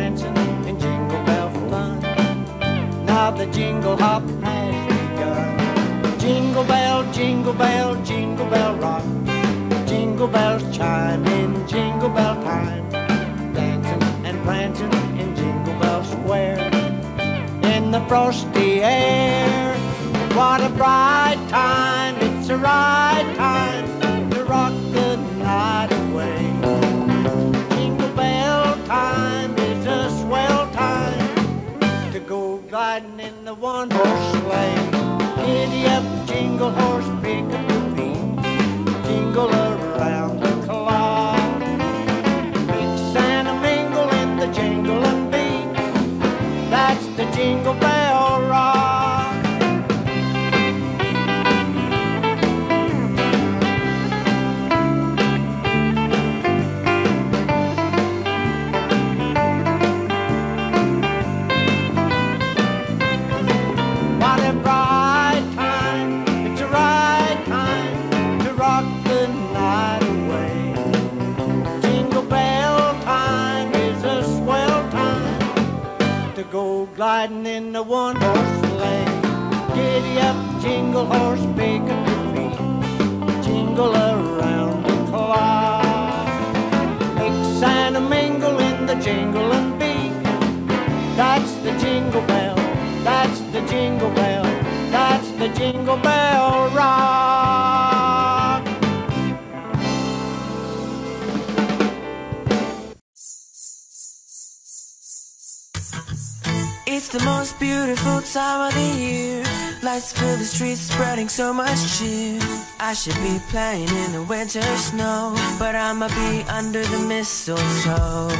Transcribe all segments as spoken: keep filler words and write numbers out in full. dancing in Jingle Bell Fun. Now the jingle hop has begun. Jingle bell, jingle bell, jingle bell rock. Jingle bells chime in Jingle Bell time. Dancing and prancing in Jingle Bell Square. In the frosty air, what a bright time. It's the right time to rock the night away. Jingle bell time is a swell time to go gliding in the one horse sleigh. Giddy up, jingle horse, pick up your feet, jingle around the clock. Mix and a mingle in the jingle and beat. That's the Jingle Bell Rock. Go gliding in the one horse sleigh. Giddy up, jingle horse, pick up your feet, jingle around the clock. Mix and a mingle in the jingle and beat. That's the jingle bell, that's the jingle bell, that's the Jingle Bell Rock. It's the most beautiful time of the year. Lights fill the streets, spreading so much cheer. I should be playing in the winter snow, but I'ma be under the mistletoe.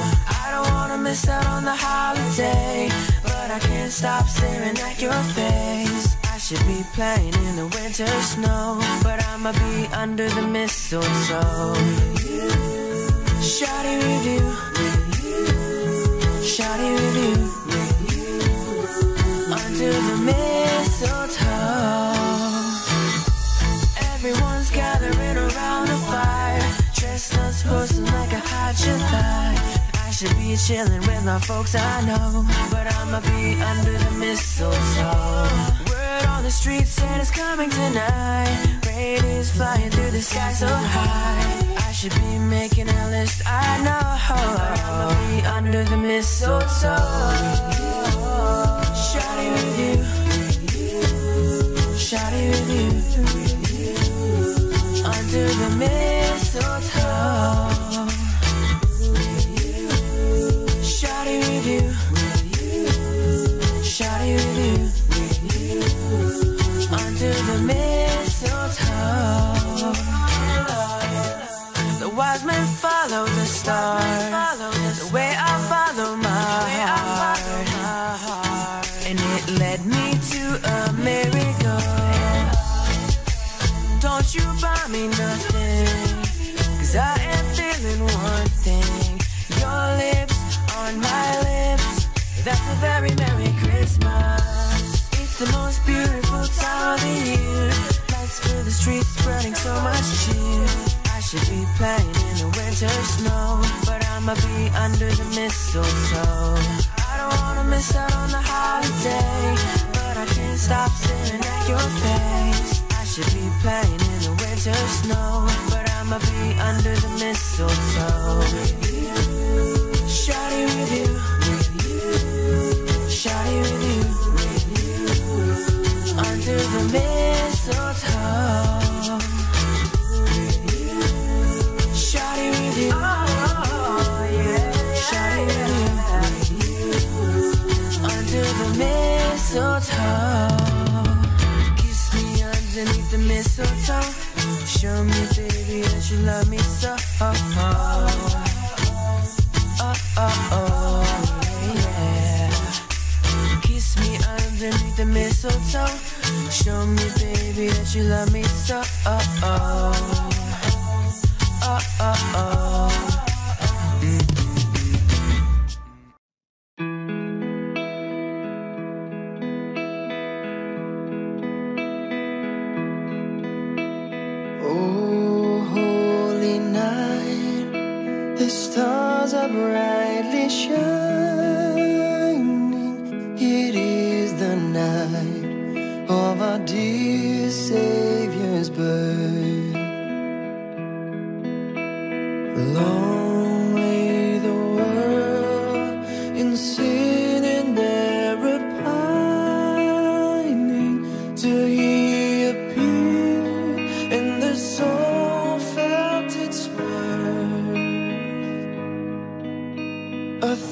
I don't wanna miss out on the holiday, but I can't stop staring at your face. I should be playing in the winter snow, but I'ma be under the mistletoe. Shawty with you, shawty with you, to the mistletoe. Everyone's gathering around the fire, chestnuts roasting like a hot July. I should be chilling with my folks I know, but I'ma be under the mistletoe. Word on the street, Santa's coming tonight. Rain is flying through the sky so high. I should be making a list, I know, but I'ma be under the mistletoe. Shawty with you, shawty with you, under the mistletoe. Shawty with you, shawty with you, under the mistletoe. The wise men follow the star, the way I follow my heart. Led me to a miracle. Don't you buy me nothing, cause I am feeling one thing. Your lips on my lips, that's a very Merry Christmas. It's the most beautiful time of the year. Lights fill the streets, spreading so much cheer. I should be playing in the winter snow, but I'ma be under the mistletoe. I don't wanna miss out on the holiday, but I can't stop staring at your face. I should be playing in the winter snow, but I'ma be under the mistletoe. Shawty with you, shawty with you, under the mistletoe. Shawty with you, shawty with you, the mistletoe. Kiss me underneath the mistletoe. Show me, baby, that you love me so. Oh, oh, oh, oh, oh yeah. Kiss me underneath the mistletoe. Show me, baby, that you love me so. Oh, oh, oh, oh, oh. Stars are brightly shining.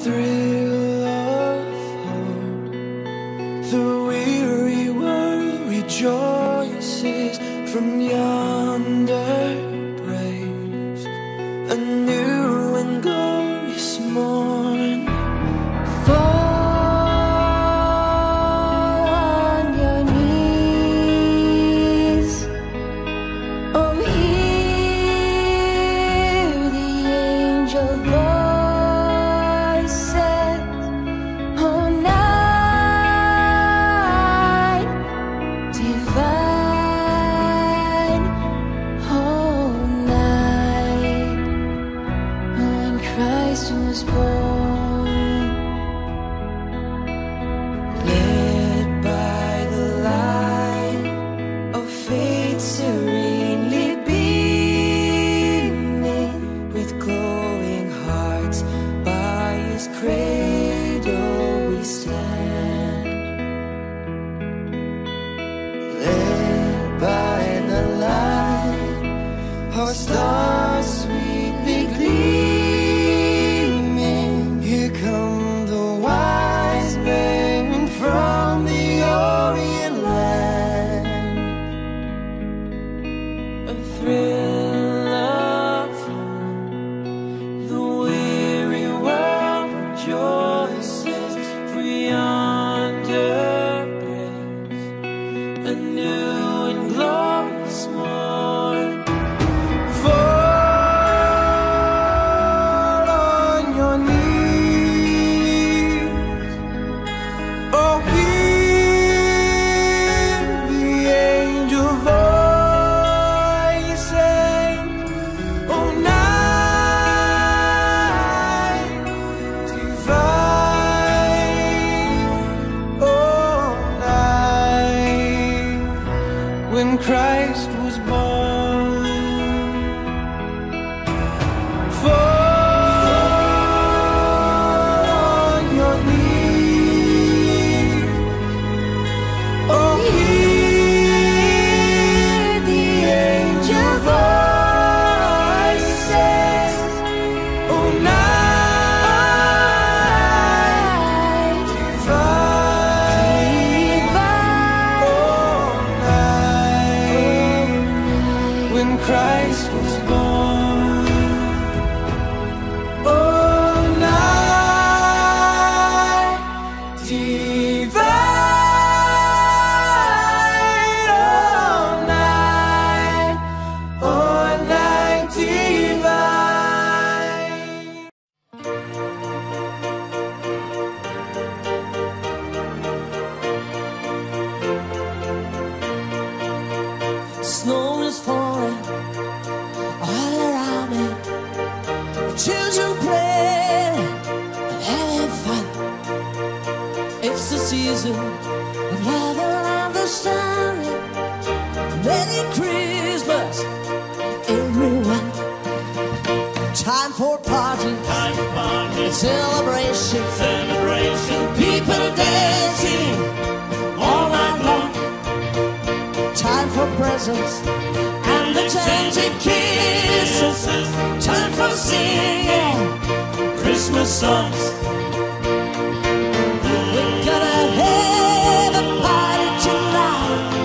thrill of hope, the weary world rejoices from yonder breaks a new and glorious morn. Fall on your knees, oh hear the angel voice. Christ was born, led by the light of faith, serenely beaming with glowing hearts. By His cradle we stand, led by the light, our stars sweetly gleam. When Christ was born, fall on your knees, oh hear the angel voices, oh night. When Christ was born, oh night divine, oh night, oh night divine. Snow is falling all around me, the children play and having fun. It's the season of love and understanding. Merry Christmas, everyone. Time for party, time for party, celebration, celebration. People dancing all night long. Time for presents and the changing kisses. Time for singing Christmas songs. We're gonna have a party tonight.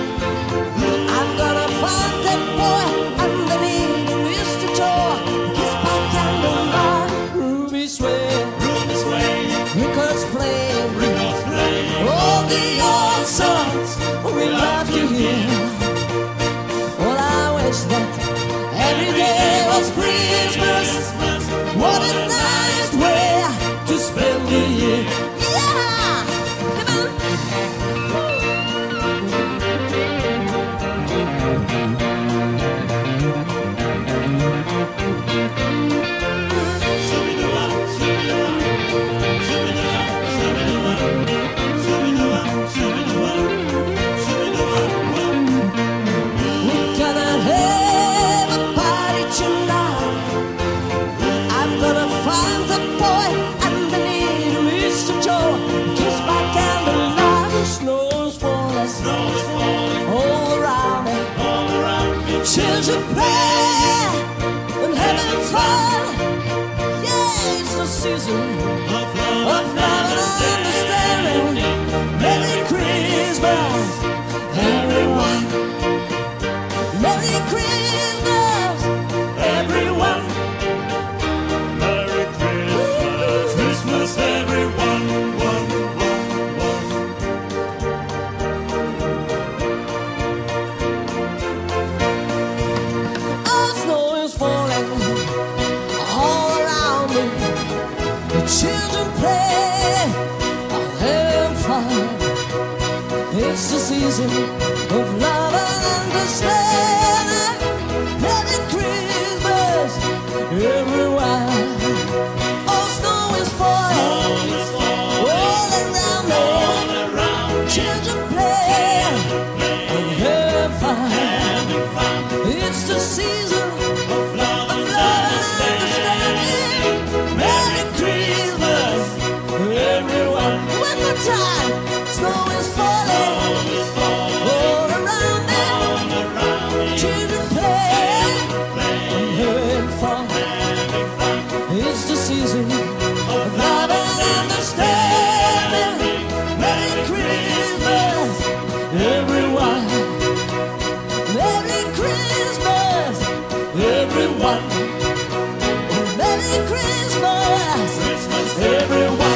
I'm gonna find that boy underneath the mistletoe, kiss by candlelight. Ruby sway, Ruby sway, records play, records play. All the old songs we love to hear. That every day was Christmas. What a nice way to spend the year. Yeah! Come tonight. I'm gonna find the boy underneath the mistletoe. and pray I'll have fun. It's the season of love and understanding. Merry Christmas, everyone. All snow is falling, all around me. Children play and have fun. It's the season. Snow is falling all around me. Children play and having fun. It's the season of love and understanding. Merry Christmas, everyone. Merry Christmas, everyone. Merry Christmas, everyone.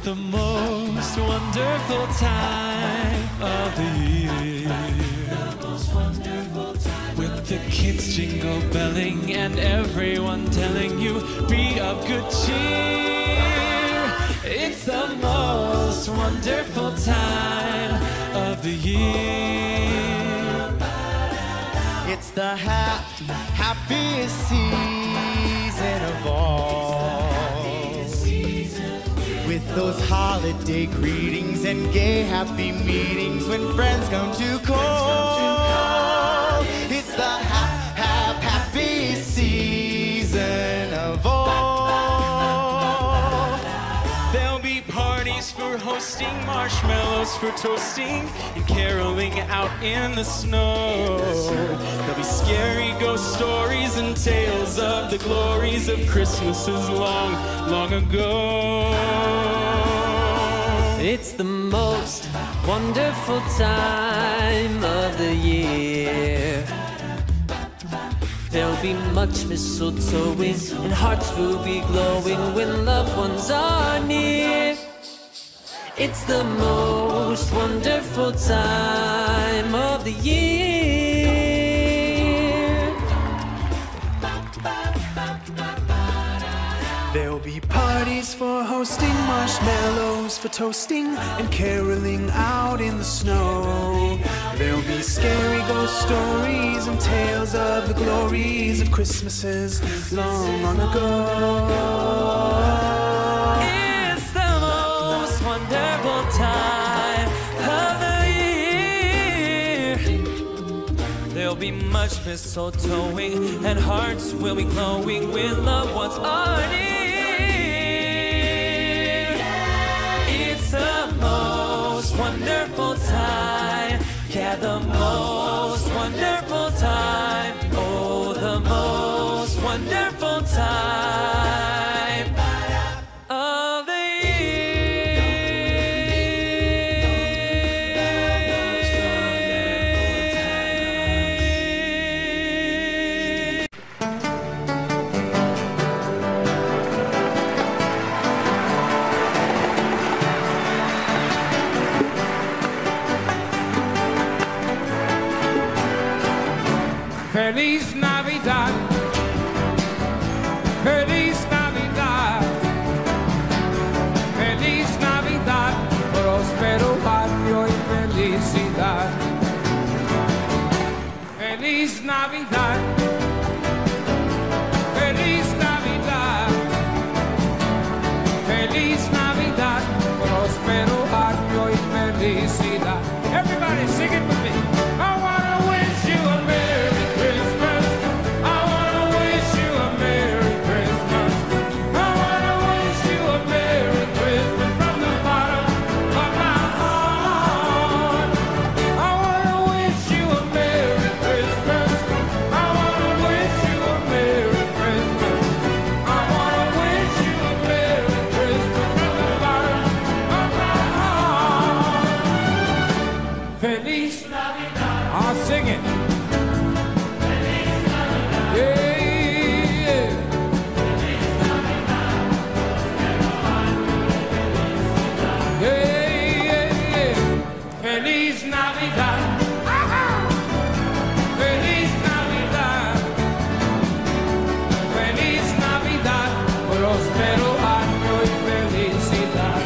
The most wonderful time of the year. The most wonderful time. With the kids jingle belling and everyone telling you be of good cheer. It's the most wonderful time of the year. It's the ha happiest season of all. With those holiday greetings and gay happy meetings when friends come to call, it's the ha ha happiest season of all. There'll be parties for hosting, marshmallows for toasting, and caroling out in the snow. There'll be scary ghost stories and tales of the glories of Christmases long, long ago. It's the most wonderful time of the year. There'll be much mistletoeing and hearts will be glowing when loved ones are near. It's the most wonderful time of the year. There'll be parties Trees for hosting, marshmallows for toasting, and caroling out in the snow. There'll be scary ghost stories and tales of the glories of Christmases long, long ago. It's the most wonderful time of the year. There'll be much mistletoeing, and hearts will be glowing with loved ones already. Wonderful time, yeah, the most wonderful time. Oh, the most wonderful time of the year. Feliz Navidad, Feliz Navidad, Feliz Navidad, próspero barrio y felicidad. Feliz Navidad, Feliz Navidad, Feliz Navidad, próspero barrio y felicidad. Everybody sing it with me. I wanna wish you a merry. Feliz Navidad. I'll sing it. Feliz Navidad. Yeah, yeah. Feliz Navidad. Yeah, yeah, yeah. Feliz Navidad. Feliz Navidad. Feliz Navidad. Prospero año y felicidad.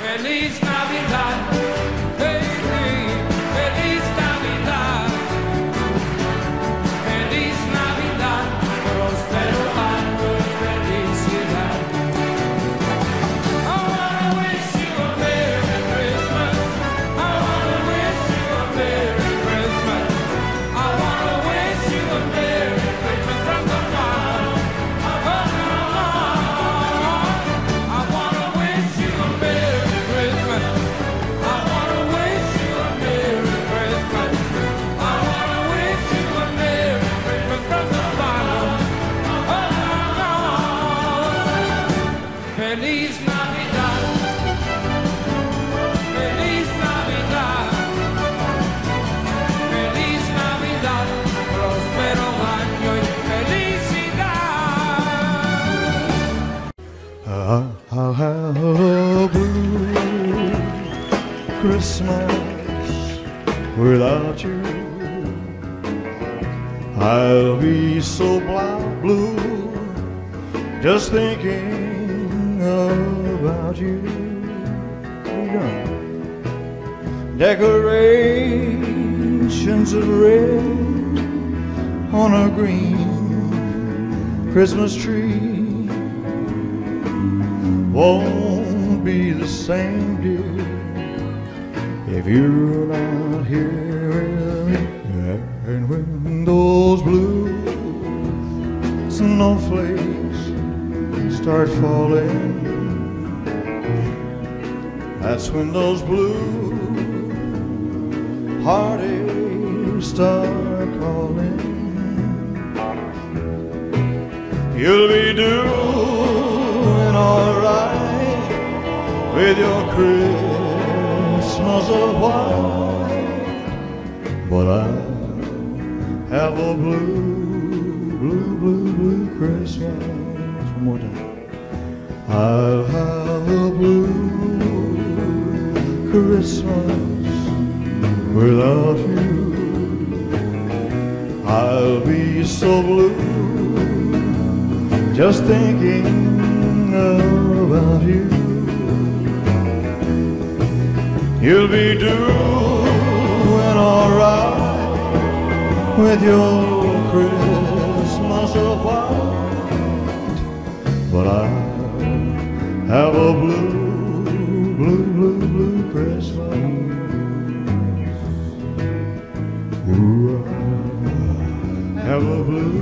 Feliz Navidad, baby, Feliz Navidad, Feliz Navidad, próspero año y felicidad. I wanna wish you a Merry Christmas, I wanna wish you a Merry Christmas, I wanna wish you a Merry Christmas from the bottom of my heart. I wanna wish you a Merry Christmas. Feliz Navidad, Feliz Navidad, Feliz Navidad, próspero año y felicidad. Oh, oh, oh, oh, blue Christmas without you. I'll be so blind blue just thinking about you. Decorations of red on a green Christmas tree won't be the same, dear, if you're not here with me. And when those blue snowflakes start falling, That's when those blue heartaches start calling. You'll be doing all right with your Christmas of white, but I have a blue, blue, blue, blue Christmas. One more time. I'll have a blue Christmas without you. I'll be so blue just thinking about you. You'll be doing all right with your Christmas of white, but I have a blue, blue, blue, blue Christmas. Ooh, I have a blue,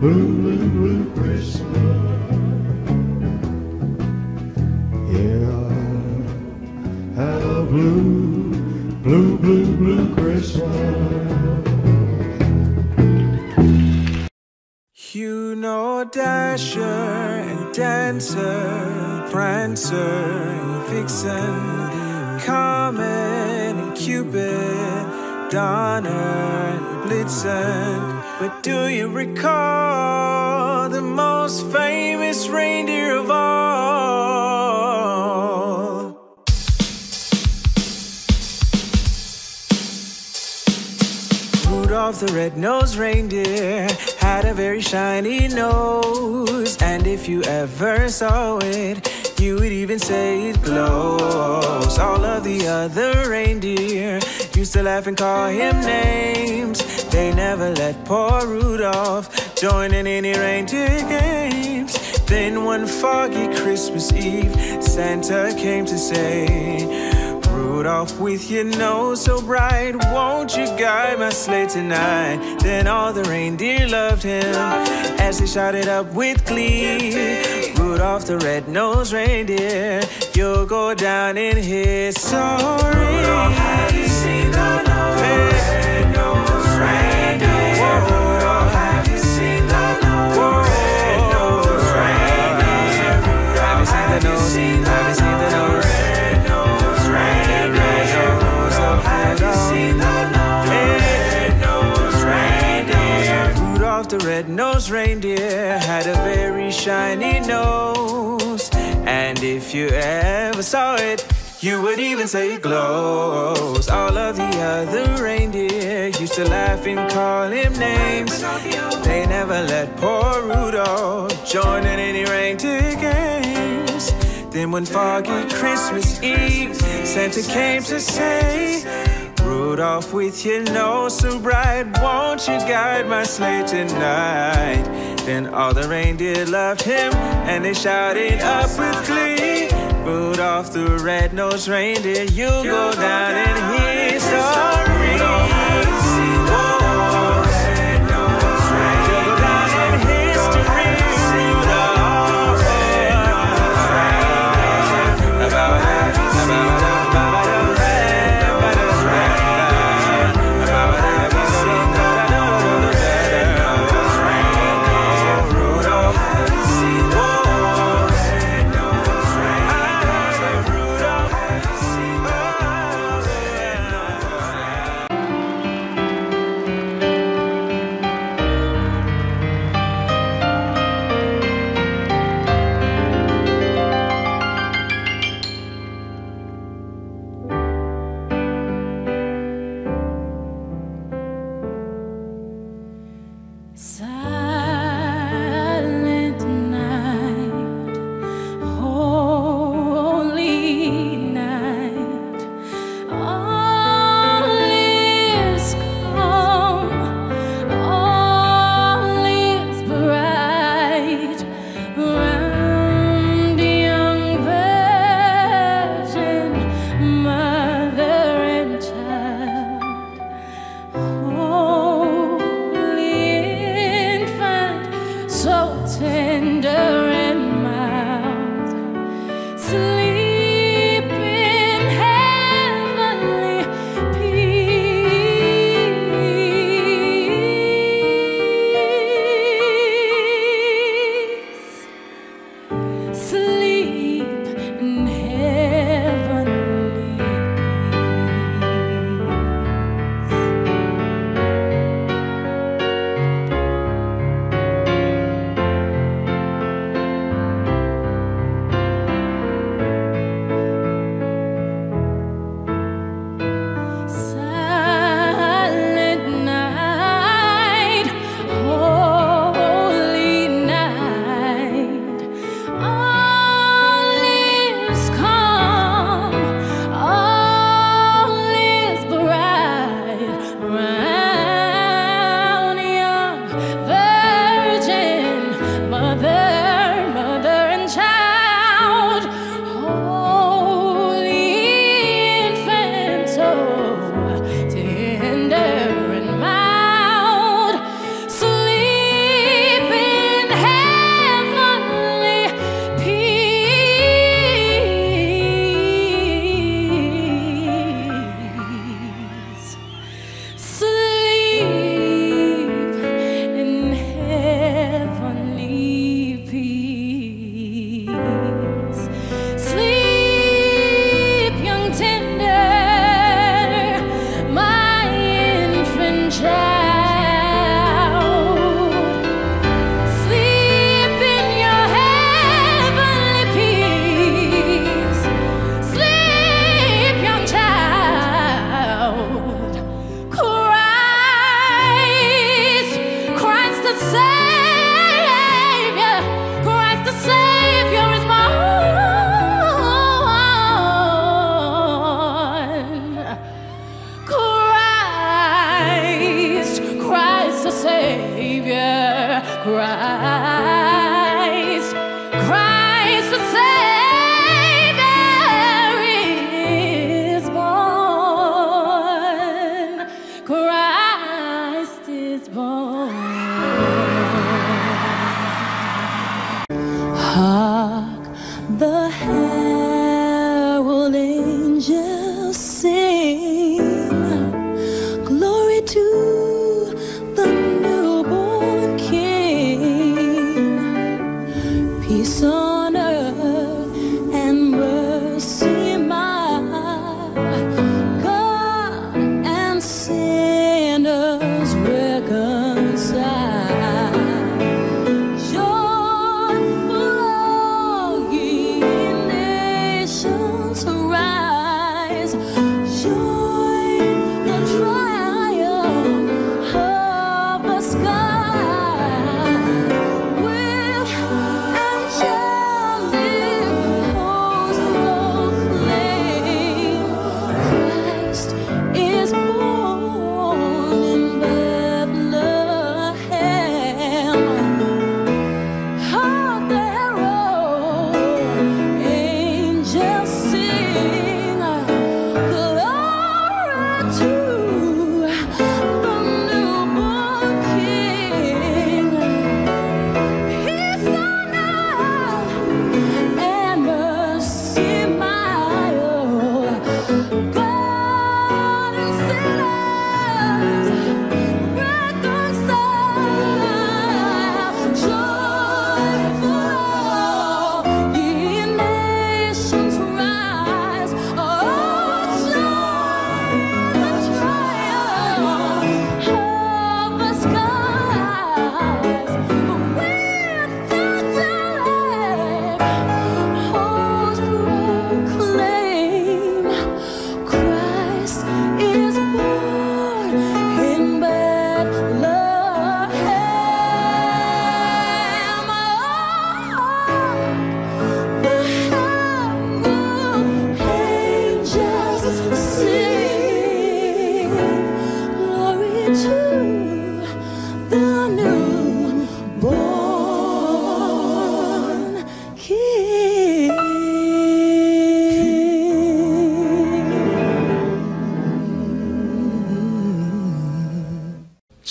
blue, blue, blue Christmas. Yeah, I have a blue, blue, blue, blue Christmas. You know Dasher and Dancer, Prancer and Vixen, Comet and Cupid, Donner and Blitzen. But do you recall the most famous reindeer of all? Rudolph the red-nosed reindeer had a very shiny nose, and if you ever saw it, you would even say it glows. All of the other reindeer used to laugh and call him names. They never let poor Rudolph join in any reindeer games. Then one foggy Christmas Eve, Santa came to say, Rudolph, with your nose so bright, won't you guide my sleigh tonight? Then all the reindeer loved him as they shouted up with glee, Rudolph the red-nosed reindeer, you'll go down in history. Red-nosed reindeer had a very shiny nose, and if you ever saw it, you would even say it glows. All of the other reindeer used to laugh and call him names. They never let poor Rudolph join in any reindeer games. Then one foggy Christmas Eve, Santa came to say, Rudolph, with your nose so bright, won't you guide my sleigh tonight? Then all the reindeer loved him, and they shouted up with glee, Rudolph the red-nosed reindeer, you'll go down in history. Tender and mild, sleeping.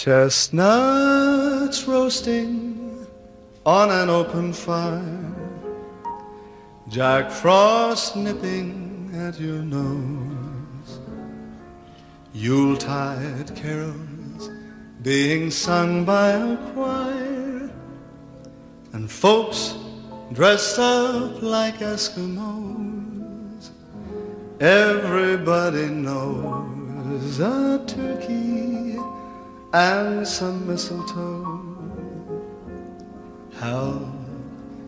Chestnuts roasting on an open fire, Jack Frost nipping at your nose, Yuletide carols being sung by a choir, and folks dressed up like Eskimos. Everybody knows a turkey and some mistletoe, how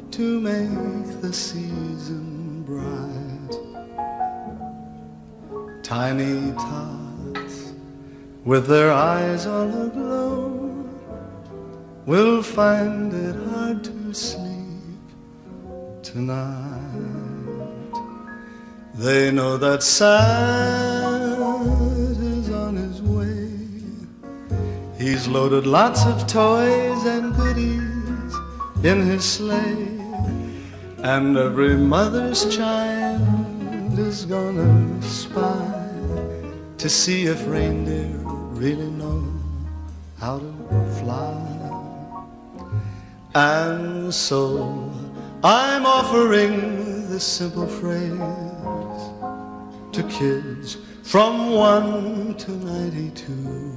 to make the season bright. Tiny tots with their eyes all aglow will find it hard to sleep tonight. They know that Santa's on his way. He's loaded lots of toys and goodies in his sleigh, and every mother's child is gonna spy to see if reindeer really know how to fly. And so I'm offering this simple phrase to kids from one to ninety-two.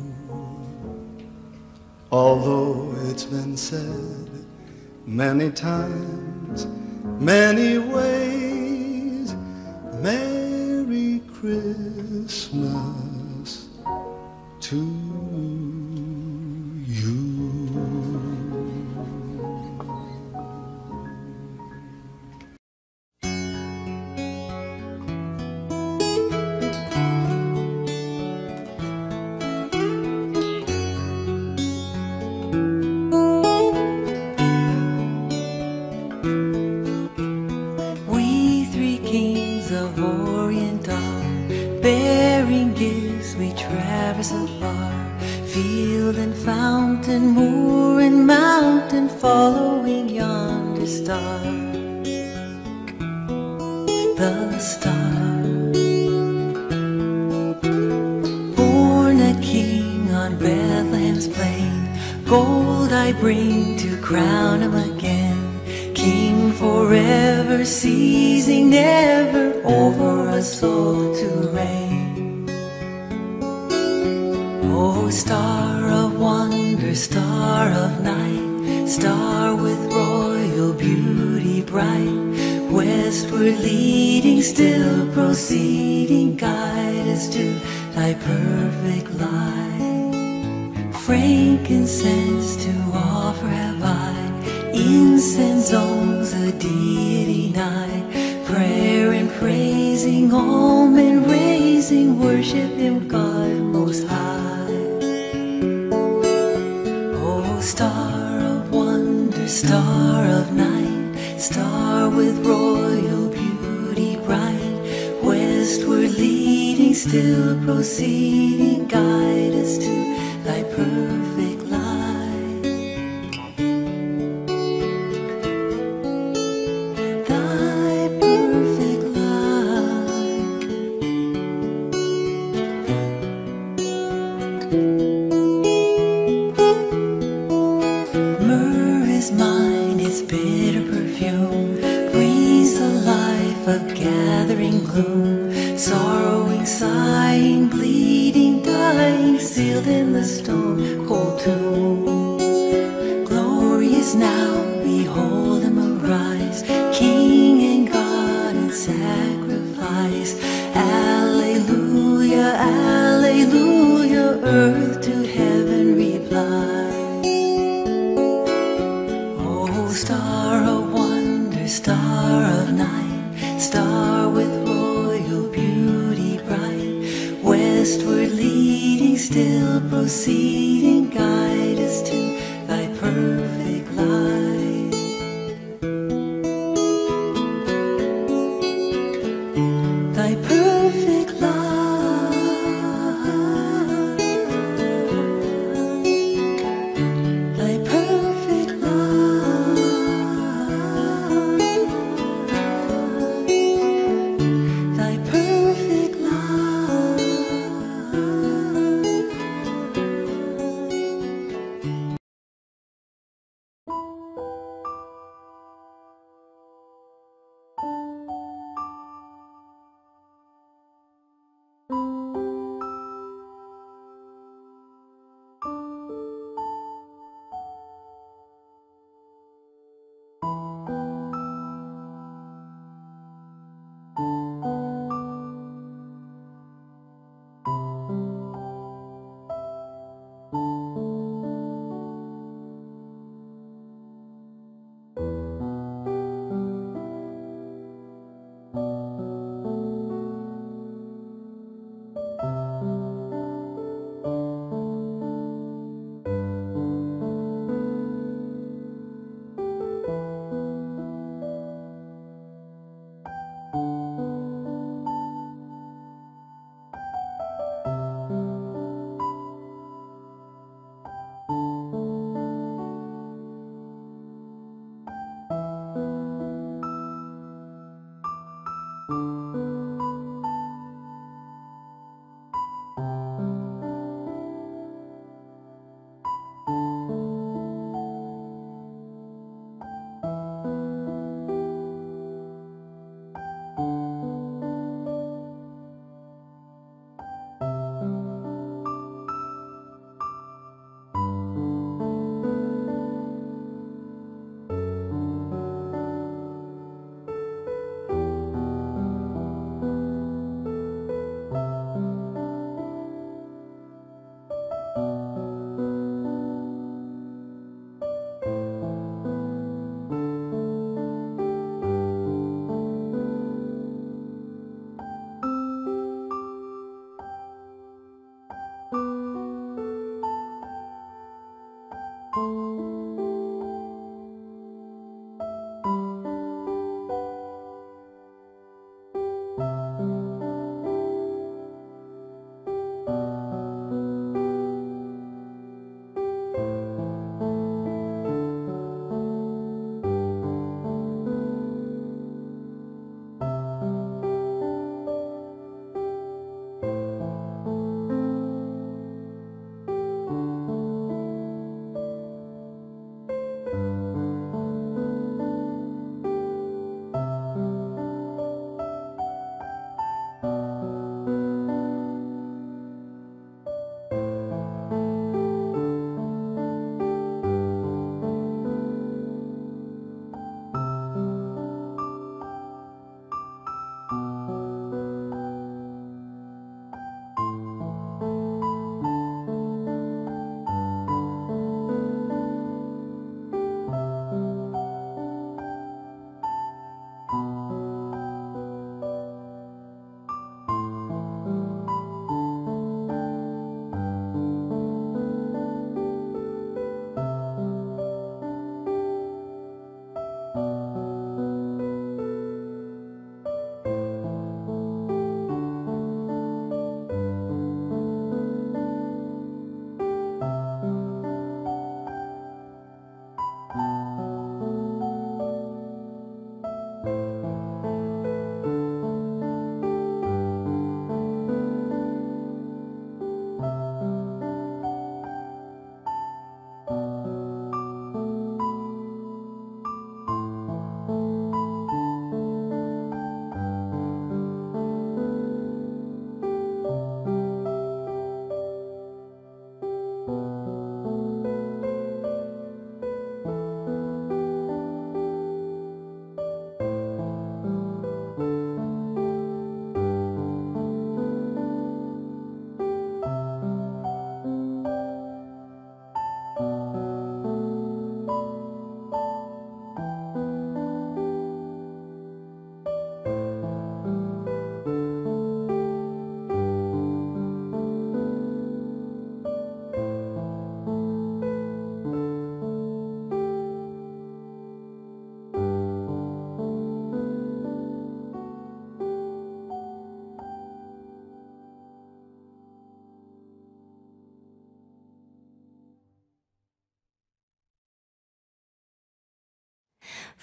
Although it's been said many times, many ways, Merry Christmas to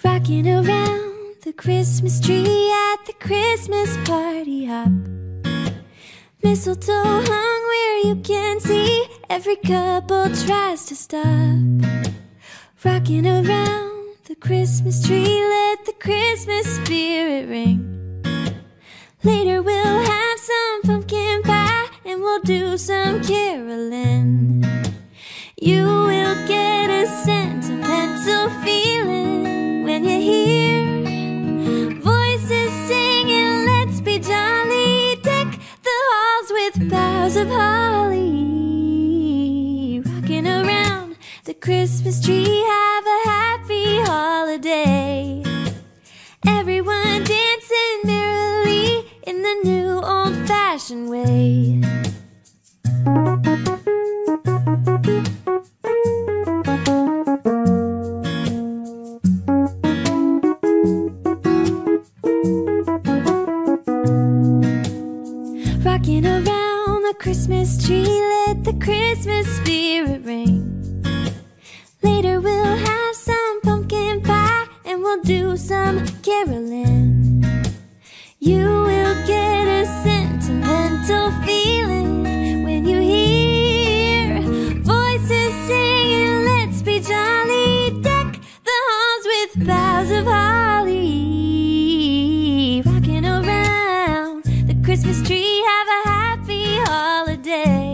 Rocking around the Christmas tree at the Christmas party hop. Mistletoe hung where you can see, every couple tries to stop. Rocking around the Christmas tree, let the Christmas spirit ring. Later we'll have some pumpkin pie and we'll do some caroling. You will get a sentimental feeling when you hear voices singing, let's be jolly, deck the halls with boughs of holly. Rocking around the Christmas tree, have a happy holiday. Everyone dancing merrily in the new old-fashioned way. Christmas tree, let the Christmas spirit ring. Later we'll have some pumpkin pie and we'll do some caroling. You will get a sentimental feeling when you hear voices singing, let's be jolly, deck the halls with boughs of holly. Rocking around the Christmas tree, have a happy holiday.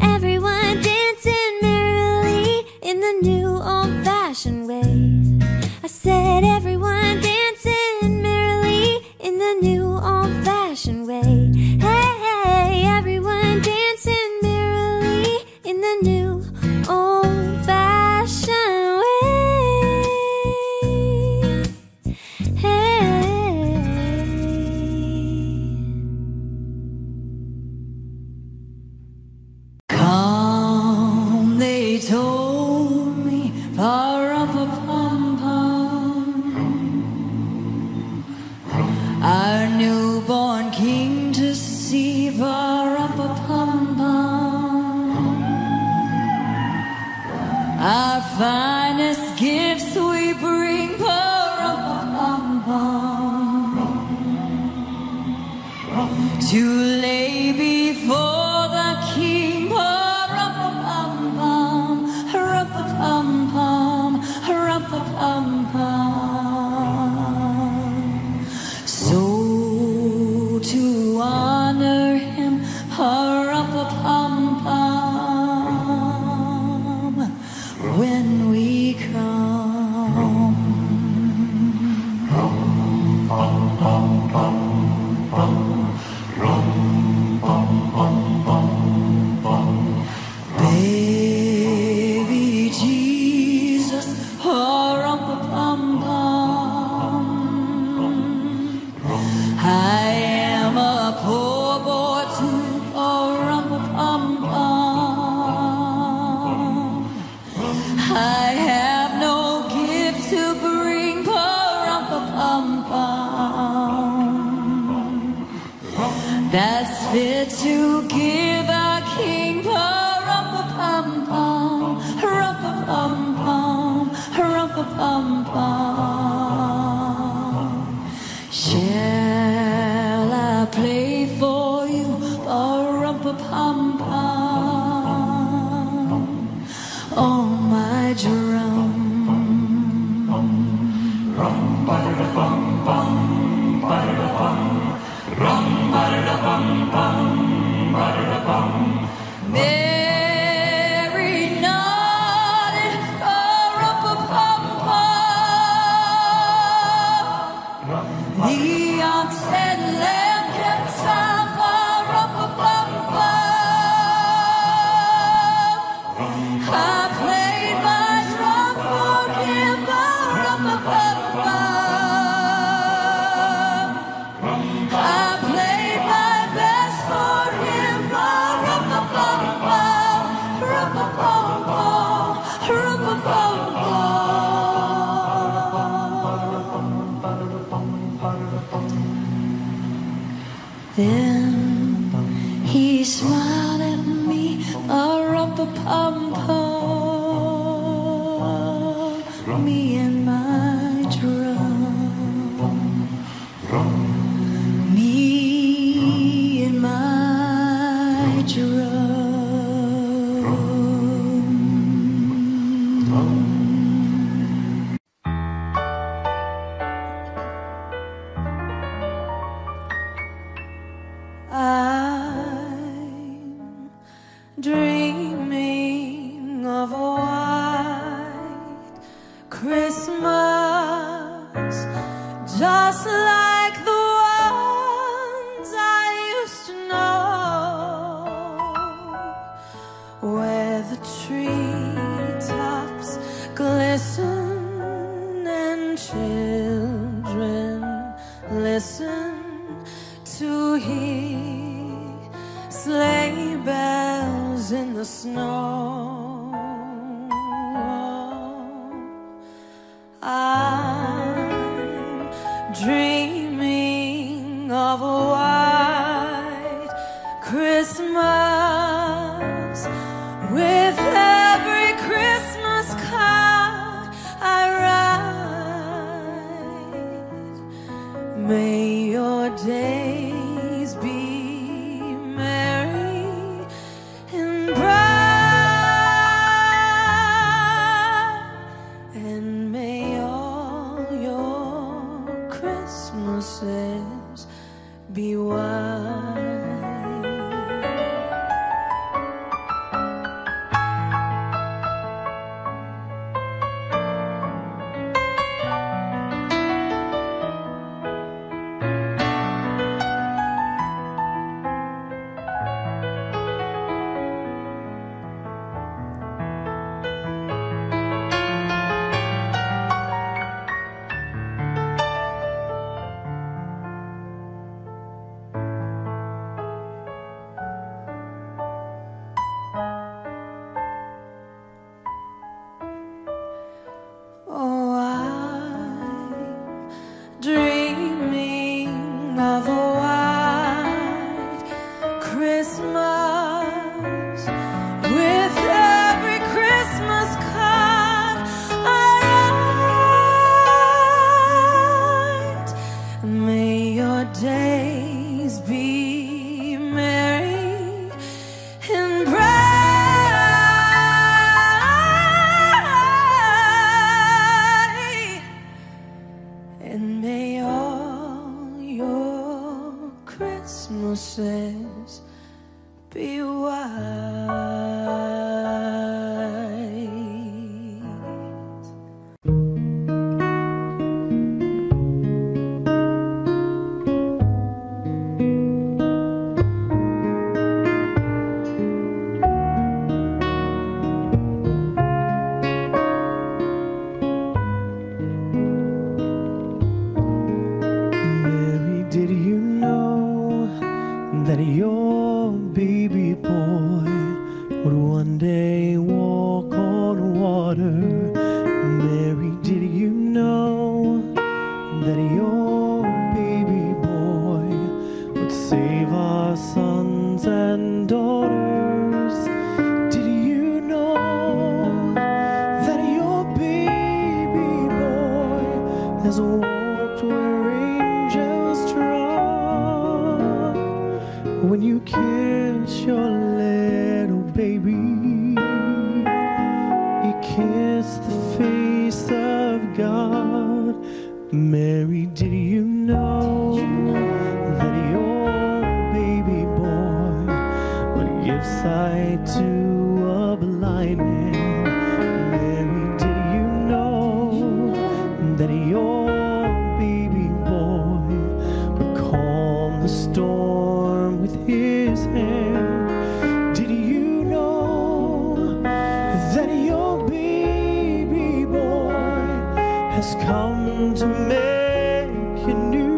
Everyone dancing merrily in the new old-fashioned way. I said everyone dancing merrily in the new old-fashioned way. Hey, hey, everyone dancing merrily in the new old-fashioned way. Hey. Come, they told me, far up upon our newborn king to see, var-up-a-pum-pum. Our finest gifts we bring, var-up-a-pum-pum. To lay before the king, var-up-a-pum-pum, var-up-a-pum-pum, var-up-a-pum-pum. When we come, baby Jesus, rum-pum-pum, I am a poor boy too, oh rum-pum-pum. I have no gift to bring, pa-rum-pa-pum-pum, that's fit to give a king, pa-rum-pa-pum-pum, rum-pa-pum-pum, rum-pa-pum-pum. Shall I play for you, pa-rum-pa-pum-pum, oh my drum, rum ba-da-bum bum ba-da-bum, rum ba-da-bum bum ba-da-bum. Mary nodded, oh rum-pa-pum-pum. The ox and lamb kept time, oh rum-pa-pum-pum. I played my drum for him, rum-pa-pum-pum. I played my best for him, rum-pa-pum-pum, rum-pa-pum-pum, rum-pa-pum-pum. Then he smiled at me, a rum-pa-pum-pum. Me and my drum, me and my drum. I'm dreaming of a Christmas, just like the ones I used to know, where the treetops glisten and children listen to hear sleigh bells in the snow. I'm dreaming of a white Christmas. With every Christmas card I write, may your days be merry and bright, and may all your Christmases be white. Christmases be wise. Mary, did you know that your baby boy would one day walk on water? Mary, did you know that your baby boy would save our sons and daughters? Did you know that your baby boy has walked where angels trod? When you kiss your little baby, you kiss the face of God. Mary, did you know that your baby boy would give sight to a blind man? Mary, did you know that your baby boy would calm the storm with his hand? Did you know that your baby boy has come to make you new?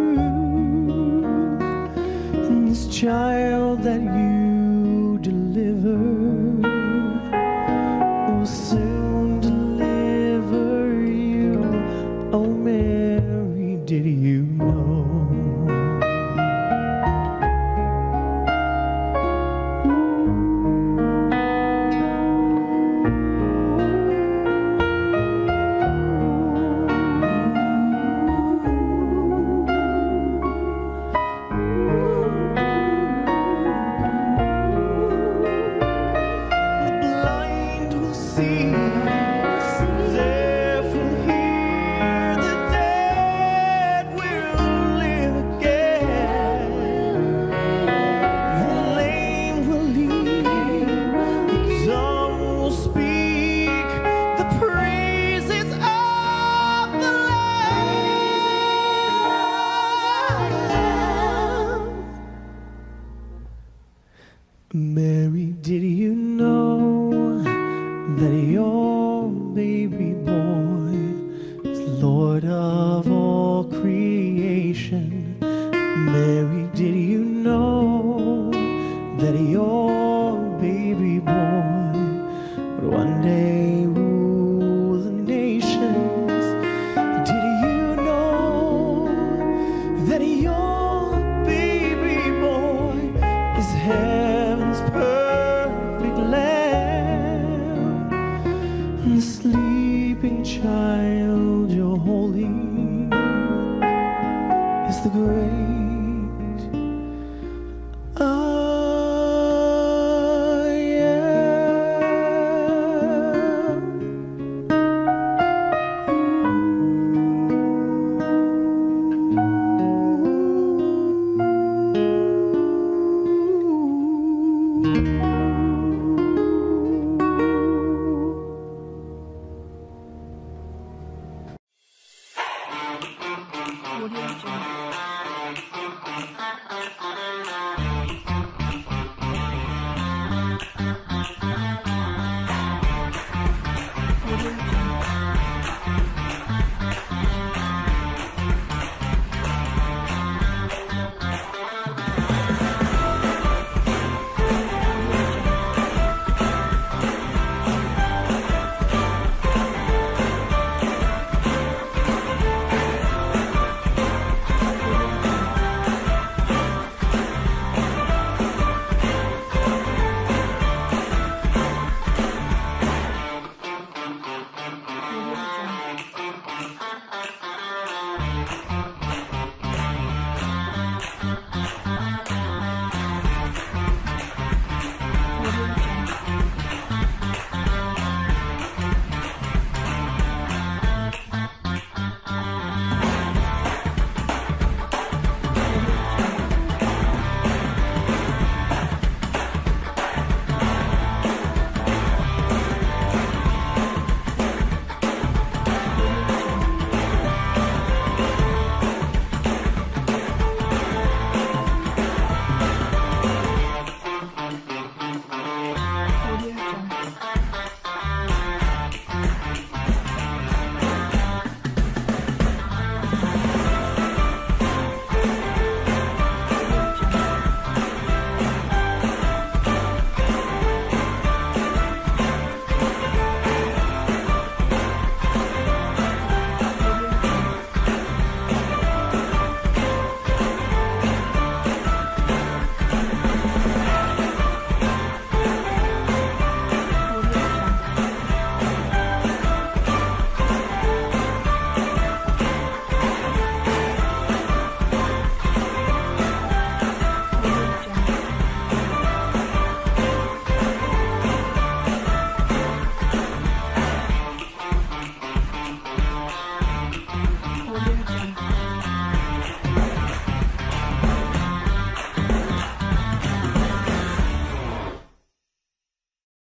And this child that you deliver will soon deliver you. Oh Mary, did you know? Mary, did you know that your baby boy is Lord of all creation? Mary, did you